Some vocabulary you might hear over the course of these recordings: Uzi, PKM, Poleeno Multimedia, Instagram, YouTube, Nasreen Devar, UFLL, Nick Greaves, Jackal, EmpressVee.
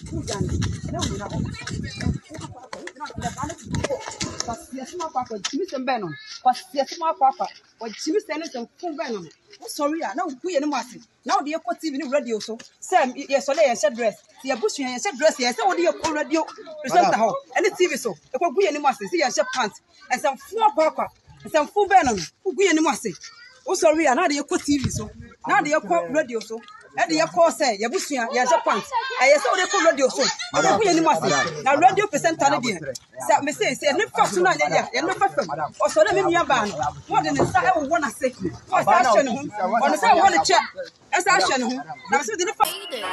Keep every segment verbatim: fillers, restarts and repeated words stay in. Sorry, now we are massive. Now the equity radio, so Sam, yes, or they said dress. The abusian and said dress, yes, or the radio, and the T V so. If we are massive, see a pants, and some four papa, and some full venom, who we are massive. Oh, sorry, now the equity T V so. Now the equal radio so. And your course, Yabusia, Yajapan, I saw the full radio so. Now, radio present on the dear. Mistake, say, no first to night, and no first. Or so let me your band. What in the style want to say? What's that? On the side, I want to check. As I shall know, I'm so different.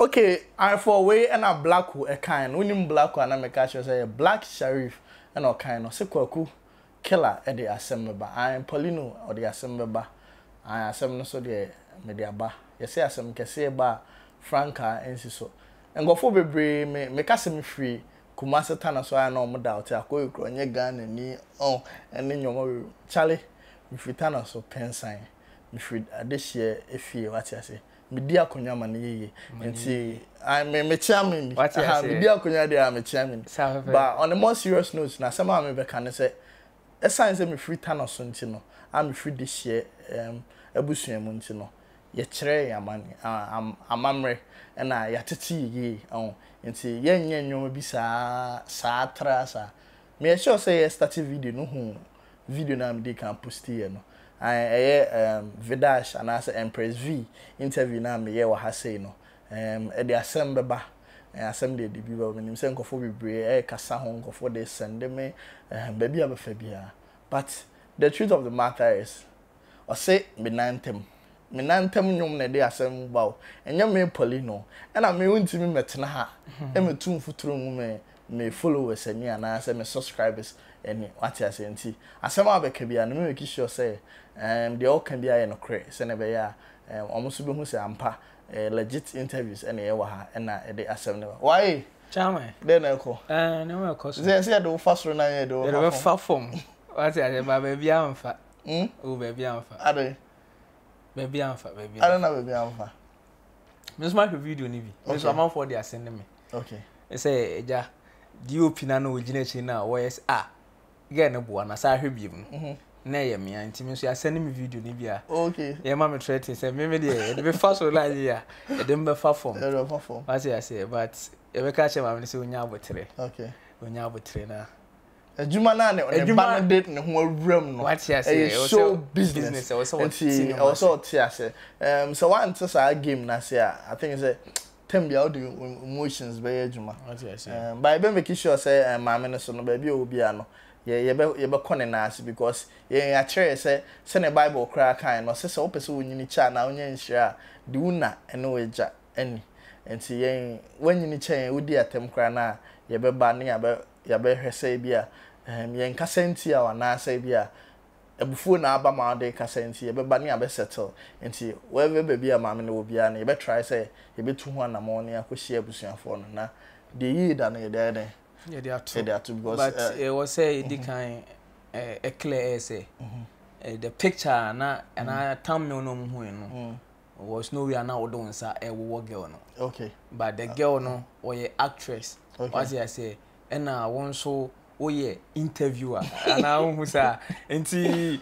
Okay, I'm for way and a black who a kind. Winning black one, I'm a catcher, say a black sheriff and all kind of sequel. Killer at the assembly, I am Poleeno or the assembly. I assemble so the media bar. You say, some Caseba, Franca, and so. And go for baby, make us free. Kumasa Tana, so I know my doubt. I call you, and your gun and me on, and then your Charlie, if you turn us or pen sign, if you this year, if you what I say, media conyaman ye, and see, I'm a chairman. What I have, media conyaman, I'm a chairman. But on a more serious note, now somehow I'm a can say. A sign me free tan or something. I'm free this year, um, a bush montino. Ye tray, a man, a mamre, and I yet tea ye on, and say, Yen yen, you may be sa, sa, trasa. May I sure say a stative video no home video nam de campustiano. I air, um, Vidash and as EmpressVee interview nam, ye or Haseno, um, at the assembly bar. Assembly the people when him saying for be kasa hon for they send me baby abefia. But the truth of the matter is or say minantem minantem nyom na dey asem bawo enya me Poleeno and I me untimi metena ha e me tumfuturu me me followers ani ana say me subscribers any what you say nti asem abeka bia no make sure say um they all can be here no cre say na be ya omusu be hu say ampa Uh, legit interviews and uh, and uh, they ask them why Charme. Then I call uh no more cost they said the first run I do the far form what I said baby I'm fat mm oh baby I'm fat are they baby I'm fat baby I don't know baby I'm fat miss my video nibi miss amount for they are sending me okay they say ja D O P na no originate now where's ah get no boy na say hwe biem Nay, me and Timmy, so you are sending me video, Nibia. Okay, your mamma threatens and maybe the be fast or like here. It didn't be far from as I say, but every catcher, I'm going to when you're betray. Okay, when you're betrayer. A Jumanane, a Juman did in the whole room. What you say, so business. I was so tears. Um, so one to say, game, Nasia, I think it's a ten be out emotions by a Juma. What you say, by making sure I say, my minister, no baby, will be ano. Yeah, you better you better because yeah, actually say send a Bible crack kind or say so person when you need chat now you share do na eno eja any and see when you need change we dey atem cra na you better ban you better you better say bia um you nka senti awa na say bia ebufu na aba ma dey ka senti you better ban you better settle and see wherever baby am am no bia na you better try say you better ho na mo na akohie abusuafo no na dey yi da na you dey dey. Yeah, they are two. Yeah, they are two because, but uh, it was a mm-hmm. kind uh, a clear essay. Mm-hmm. uh, the picture and I and I time no no was nowhere now doing sir a war girl no. Okay. But the girl no or a actress. Okay. What did I say? And I want so oh yeah interviewer and I want sir and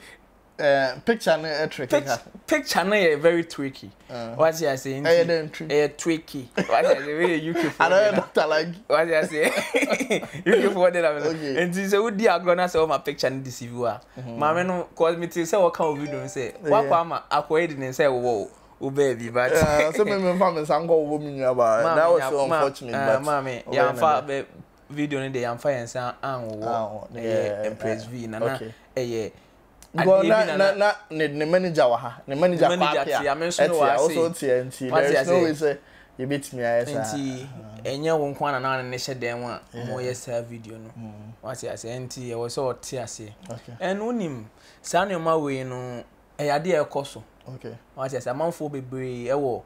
uh, picture no uh, tricky. Pic picture no uh, very tricky. Uh, what did I say? Uh, then tri uh, tricky. What did I say? U K I don't doctor like. What did I say? U K for that. Okay. And she said, "Who did I gonna sell my picture in this view?" My man no call me to say what kind of video. Say what for? I'm acquired and say wow, oh baby, but so many families I'm going woman here, but that was so unfortunate. But mommy, yeah, I'm far video in the I'm far and say I'm wow, yeah, EmpressVee, nana, yeah. Because na na na ne ne manager waha ne manager kwapia. I mention waha. Also T N T. There's no way say you beat me as a. T N T. Enya wonkwa na na ne share dem wa mo yesa video no. What I say T N T e was all T I say. Okay. And unim sa na ma we no e yade e koso. Okay. What I say amanfo bebre e wo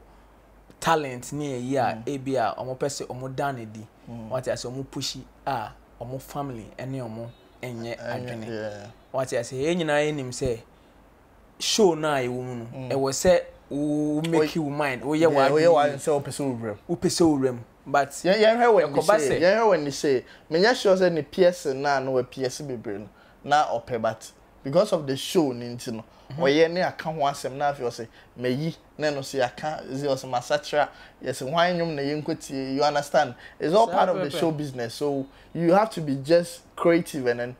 talent na e ya e bia omo pese omo danedi. What I say omo pushi ah omo family ene omo enye adwene. What I say, any name say, show now, woman. It was said who make you mind. Oh yeah, why? Oh yeah, why? So upesurem. Upesurem. But yeah, yeah, hear when they say, yeah, hear when they say, me just show say the piercing na no we piercing be brain na ope but because of the show nintino. Or yeah, ne account one sem na if you say me yi na no say account is your masatra. Yes, why you na you kwati? You understand? It's all part of the show business. So you have to be just creative and then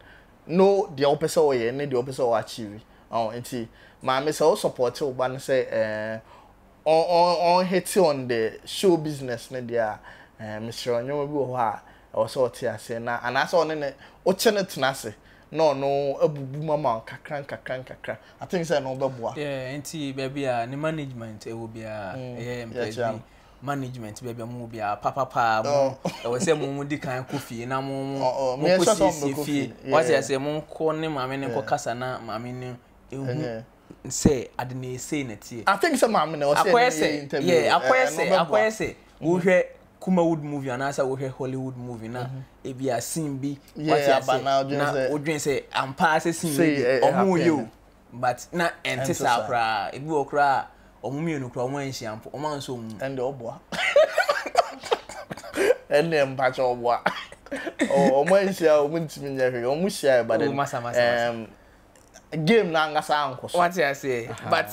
know the opposite or yeah, the opposite or achieve. Oh, and see, my miss also support you, but say, uh, on on on the show business, Nadia, Mister Onyobu, or so, Tia, say, and I saw an alternate Nase. No, no, a boomer, crank, a crank, a crank. I think it's an older boy. Yeah, and see, baby, the management, it will be a management, baby, movie, papa, papa, I was a moody kind of coffee, and I'm more, more, more, more, more, say I didn't say it. I think some mamma was saying, yeah, I quite say, I quite say, we hear Kumawood movie and answer we hear Hollywood movie now. If you are seen be, yeah, but now would say, I'm passing, say, or you, but not antisapra, it will cry, or Mumu Crowan shampoo, or Mansoon, and Oboa, and then Patch Oboa. Oh, my shall win to me every almost share, but it must have. Game nanga sanko. What I say? But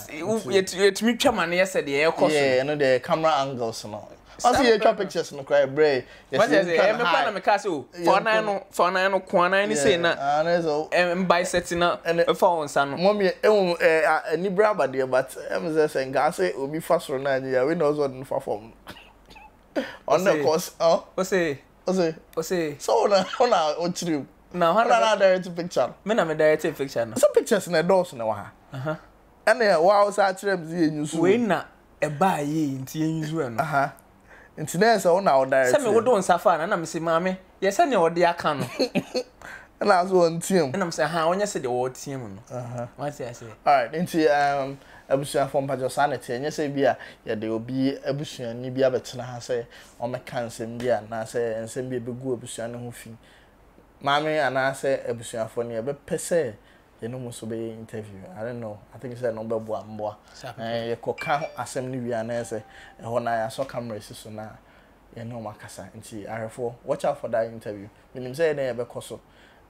yet yet me chairman yesterday. Yeah, no the camera angles no. Once you try pictures no cry brave. What I say? I'm planning to make us o. For now no, for now no, for now ni say na. Ah, no so. I'm buy setting na. For once no. Mommy, I'm eh ni braba there, but I'm just saying, guys, Obi fast run na here. We know so no far from. On the course, oh. What say? What say? What say? So na na on trip. No, I'm not directing picture. Me na me directing picture no. Some pictures na doors na wa. Aha. Ene wa us atrem zi enyusu. We na e ba ye nti enyusu e no. Aha. Nti na se won na o direct. Se me wo do nsafa na na me se maame, ye se ne o de aka no. Na so on team. Na me se ha onye se de wo team no. Aha. What say I say? All right, nti um abusua form pajo sanity enye se bia ye de obi abusua ni bia betena ha se o me kan sem bia na se ensem bia begu abusua ne ho fi. Mammy and I say a bush for near, but per se, you know, must be interview. I don't know. I think it's a number one more. You could count assembly and answer, and when I saw cameras, so now you know, Macassa and see. I therefore watch out for that interview. When you say they have a cosso,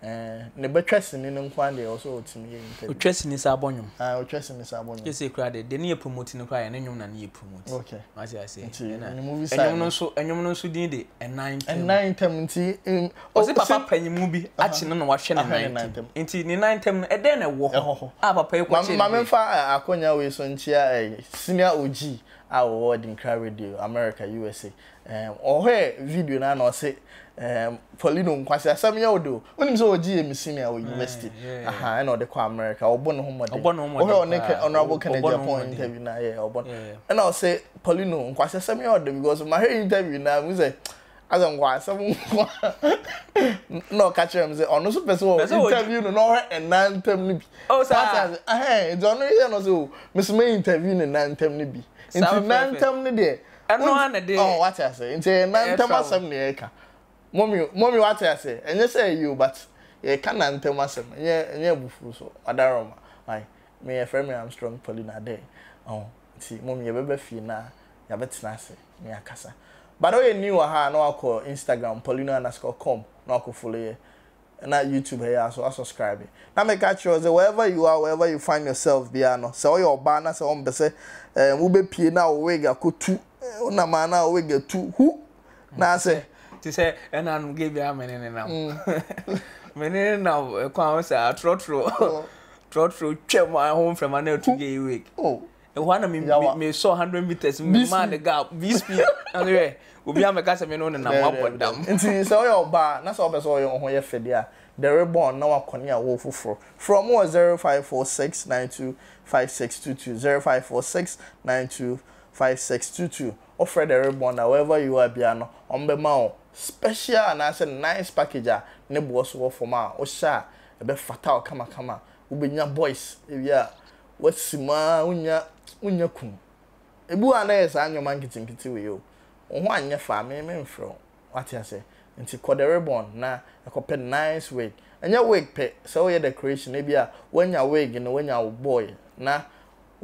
and the betressing in one day also to me. Tressing is our bonum. I will tress in this album. You say, crowded, then you promoting the cry and anyone and you promote. Okay, as I say, and the movie sign also, and you also did it, and nine and nine seventy in was it Papa Penny movie, actually, no watching a nine into nine ten, and then I walk. Have a paper, Mamma Fire, Aconia Wilson, Chia, senior O G, our award in Cry Radio, America, U S A. Um, or her video, and I say. Um, Poleeno Multimedia. Some year old. When I'm so G M senior university, aha, I know the qua America. Or born home. Or born home. Or honorable Canadian point interview na yeah. Or born. And I'll say Poleeno Multimedia. Some year old because my interview na we say as I'm qua some no catch him say on no person interview no no and nine term ni bi. Oh sir. Aha, it's only say no so Miss May interview na nine term ni bi. Into nine term ni there. No one dey. Oh what I say into nine term asem ni eka. Mommy, mommy, what I say, and you say you, but you can't tell myself. Yeah, yeah, bufu so. Adaroma, I may a friend I'm strong, Poleeno day. Oh, see, mommy, you baby fina, you bet nasi, me a casa. But I knew aha no call Instagram Poleeno underscore com no call follow you, and that YouTube here so I subscribe. Now me catch you say wherever you are, wherever you find yourself, be ano. So your banner so on be say, we be pina wega kutu, na mana wega tu who, na say. She said, and I'm giving a minute now. Minute now, a concert, trot through, trot through, check my home from an hour to gay week. Oh, and one of me saw hundred meters, Miss Man, the gap, V S P, and the way we be on the Casamino and I'm up and down. And see, so your bar, that's all I saw your own fedia. The reborn, no one can hear woeful for. From what zero five four six nine two five six two two zero five four six nine two five six two two. Offer the reborn, however you are, piano on the mount. Special and I said nice package. Neighbors were for my Osha, a bit fatal, come on, come on. We'll be your boys. If ya what's my unya unya cum. A boo and ass and your marketing pity with you. One your family men from what I say. And to call the reborn now, a copper nice wig. And your wig pet, so your decoration, maybe when your wig and when your boy. Now,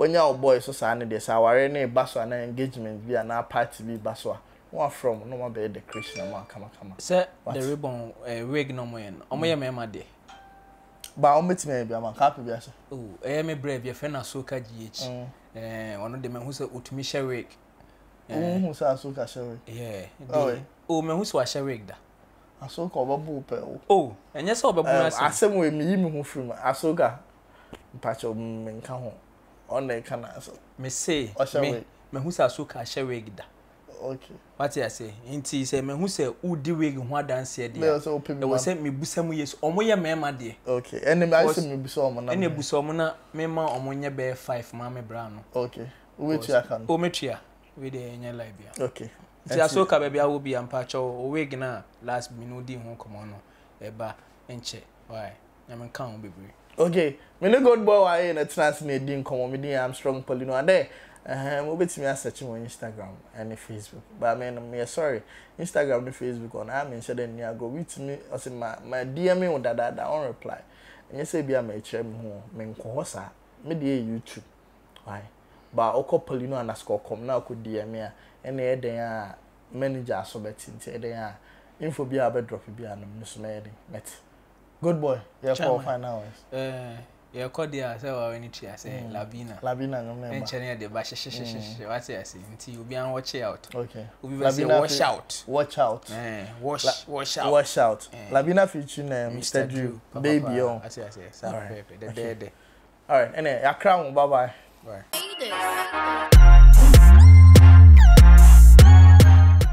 when your boy so sign this, our any basso and engagement be an party be basso. One from no more bed the Christian man come come. Sir, the ribbon a wig no more. Omoya me ma de. Ba omit me be a man happy be so. Oh, I me brave your friend Asoka G H. Eh, one of the men who said utumi share wig. Mm, who said Asoka share wig? Yeah. Oh, oh, men who said share wig da. Asoka obabu pe. Oh, and yes obabu na. Asem we me yimi ho from Asoka. Pacho men ka ho. On the canal. Me say me me who said Asoka share wig da. Okay. What I say? Inti say me who say who di wig who dance here there. Me so me. Say me busa mu yes. Omo ya me ma dey. Okay. Any me say me busa omo na. Any busa omo na me ma omo nya be five ma me bra no. Okay. We try can. O me try. We dey nya live here. Okay. Ti aso ka be bia wo bi ampa cho o wig na last minute di ho komo no. E ba enche. Why? Na me kan o bebre. Okay. Me no good boy why in a trans me di komo me di Armstrong Poleeno ade. Uh-huh. We'll be to me as searching on Instagram and Facebook. But I mean, I'm sorry, Instagram and Facebook on I mean, so then you go with me. I say my my D M on that that on reply. And you say be a my chem home, men kohosa, me de YouTube. Why? But Oko Poleeno underscore com now could D M me and a day manager so betting today. Info be a bed drop be an misleading. Good boy, you're for five hours. Yeah, called the answer or any tree. I say Lavina. Lavina, no name. Engineer the bash. What I say until you be on watch out. Okay. We will say wash out. Watch out. Eh, wash, wash out. Wash out. Lavina featuring Mister Drew. Baby, on. I say, I say. All right. All right. Anyway, I crown. Bye bye. Bye.